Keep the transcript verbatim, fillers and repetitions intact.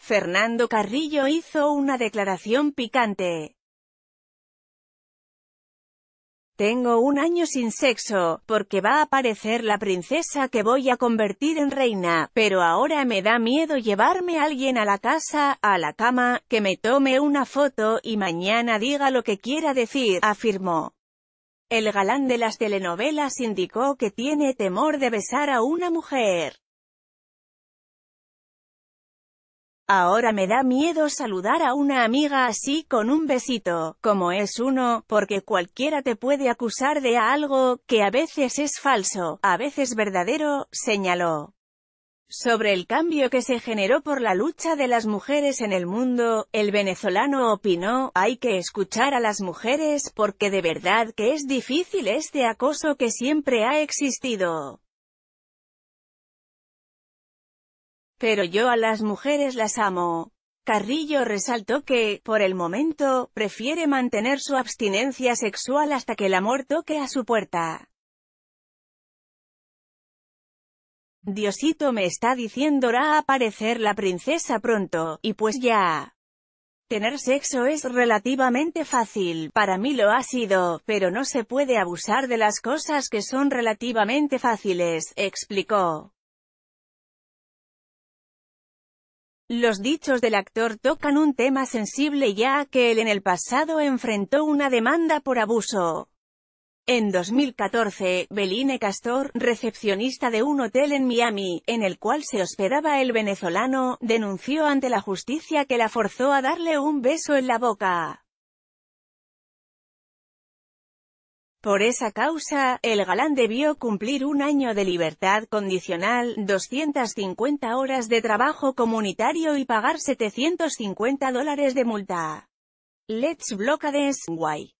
Fernando Carrillo hizo una declaración picante. Tengo un año sin sexo, porque va a aparecer la princesa que voy a convertir en reina, pero ahora me da miedo llevarme a alguien a la casa, a la cama, que me tome una foto y mañana diga lo que quiera decir, afirmó. El galán de las telenovelas indicó que tiene temor de besar a una mujer. Ahora me da miedo saludar a una amiga así con un besito, como es uno, porque cualquiera te puede acusar de algo, que a veces es falso, a veces verdadero, señaló. Sobre el cambio que se generó por la lucha de las mujeres en el mundo, el venezolano opinó, hay que escuchar a las mujeres, porque de verdad que es difícil este acoso que siempre ha existido. Pero yo a las mujeres las amo. Carrillo resaltó que, por el momento, prefiere mantener su abstinencia sexual hasta que el amor toque a su puerta. Diosito me está diciendo va a aparecer la princesa pronto, y pues ya. Tener sexo es relativamente fácil, para mí lo ha sido, pero no se puede abusar de las cosas que son relativamente fáciles, explicó. Los dichos del actor tocan un tema sensible ya que él en el pasado enfrentó una demanda por abuso. En dos mil catorce, Belén Castor, recepcionista de un hotel en Miami, en el cual se hospedaba el venezolano, denunció ante la justicia que la forzó a darle un beso en la boca. Por esa causa, el galán debió cumplir un año de libertad condicional, doscientas cincuenta horas de trabajo comunitario y pagar setecientos cincuenta dólares de multa. Let's block this, why.